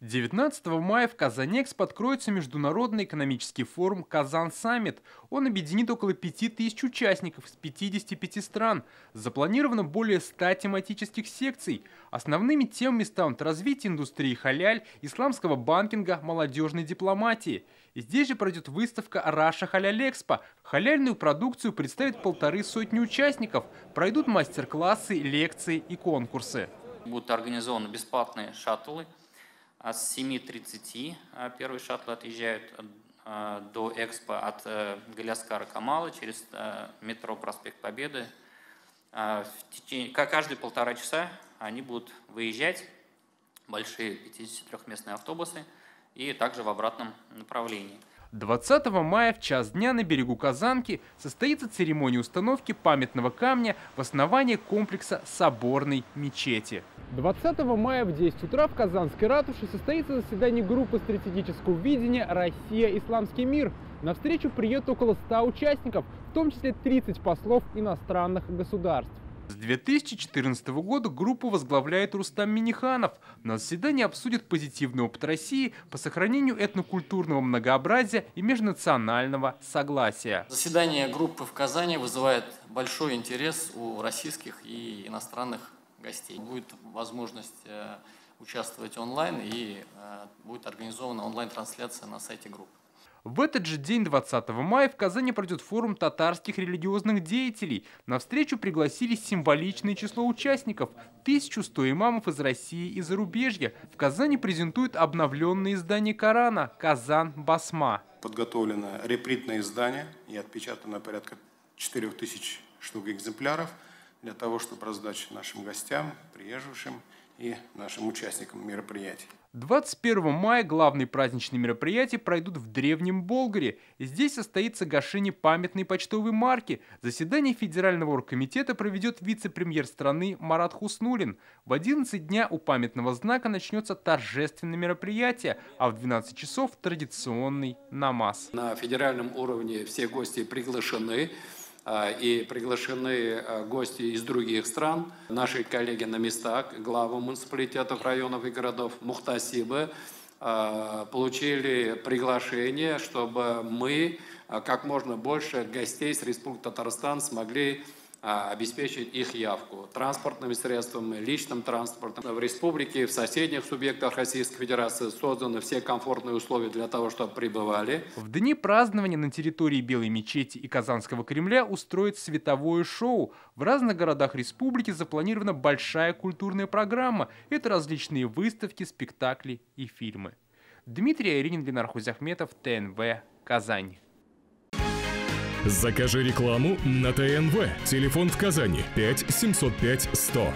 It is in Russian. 19 мая в Казанекс откроется международный экономический форум «Казан Саммит». Он объединит около 5000 участников из 55 стран. Запланировано более 100 тематических секций. Основными темами станут развитие индустрии халяль, исламского банкинга, молодежной дипломатии. И здесь же пройдет выставка «Раша Халяль Экспо». Халяльную продукцию представят 150 участников. Пройдут мастер-классы, лекции и конкурсы. Будут организованы бесплатные шаттлы. А с 7:30 первый шаттл отъезжает до Экспо от Галиаскара Камала через метро «Проспект Победы». Каждые 1,5 часа они будут выезжать, большие 53-местные автобусы, и также в обратном направлении. 20 мая в час дня на берегу Казанки состоится церемония установки памятного камня в основании комплекса Соборной мечети. 20 мая в 10 утра в Казанской ратуше состоится заседание группы стратегического видения «Россия. Исламский мир». На встречу приедет около 100 участников, в том числе 30 послов иностранных государств. С 2014 года группу возглавляет Рустам Миниханов. На заседании обсудят позитивный опыт России по сохранению этнокультурного многообразия и межнационального согласия. Заседание группы в Казани вызывает большой интерес у российских и иностранных гостей. Будет возможность участвовать онлайн и будет организована онлайн-трансляция на сайте группы. В этот же день, 20 мая, в Казани пройдет форум татарских религиозных деятелей. На встречу пригласили символичное число участников – 1100 имамов из России и зарубежья. В Казани презентуют обновленное издание Корана «Казан Басма». Подготовлено репринтное издание и отпечатано порядка 4000 штук экземпляров для того, чтобы раздать нашим гостям, приезжавшим и нашим участникам мероприятий. 21 мая главные праздничные мероприятия пройдут в Древнем Болгаре. Здесь состоится гашение памятной почтовой марки. Заседание Федерального оргкомитета проведет вице-премьер страны Марат Хуснулин. В 11 дня у памятного знака начнется торжественное мероприятие, а в 12 часов традиционный намаз. На федеральном уровне все гости приглашены. И приглашены гости из других стран, наши коллеги на местах, главы муниципалитетов, районов и городов, мухтасибы, получили приглашение, чтобы мы как можно больше гостей с Республики Татарстан смогли обеспечить их явку транспортными средствами, личным транспортом. В республике, в соседних субъектах Российской Федерации созданы все комфортные условия для того, чтобы прибывали. В дни празднования на территории Белой мечети и Казанского Кремля устроят световое шоу. В разных городах республики запланирована большая культурная программа. Это различные выставки, спектакли и фильмы. Дмитрий Иринин, Динар Хузяхметов, ТНВ, Казань. Закажи рекламу на ТНВ. Телефон в Казани 5 705 100.